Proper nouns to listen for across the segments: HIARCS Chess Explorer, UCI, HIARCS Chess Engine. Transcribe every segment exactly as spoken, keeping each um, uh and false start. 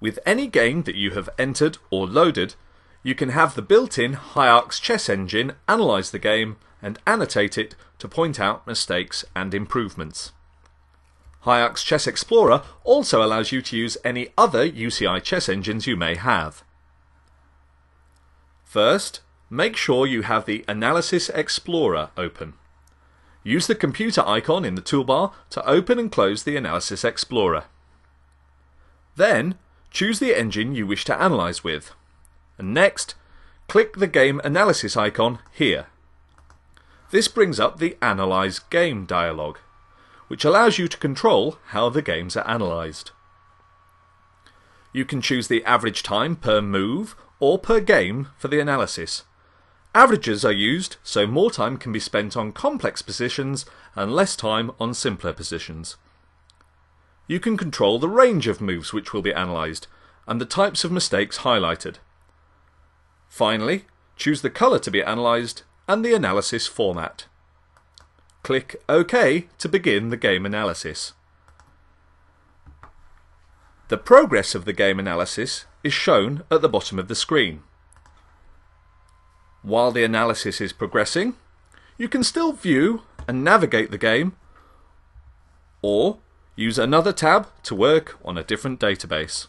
With any game that you have entered or loaded, you can have the built-in HIARCS Chess Engine analyse the game and annotate it to point out mistakes and improvements. HIARCS Chess Explorer also allows you to use any other U C I chess engines you may have. First, make sure you have the Analysis Explorer open. Use the computer icon in the toolbar to open and close the Analysis Explorer. Then, choose the engine you wish to analyse with. And next, click the Game Analysis icon here. This brings up the Analyse Game dialog, which allows you to control how the games are analysed. You can choose the average time per move or per game for the analysis. Averages are used so more time can be spent on complex positions and less time on simpler positions. You can control the range of moves which will be analysed and the types of mistakes highlighted. Finally, choose the colour to be analysed and the analysis format. Click OK to begin the game analysis. The progress of the game analysis is shown at the bottom of the screen. While the analysis is progressing, you can still view and navigate the game, or use another tab to work on a different database.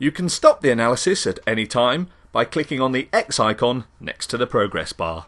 You can stop the analysis at any time by clicking on the X icon next to the progress bar.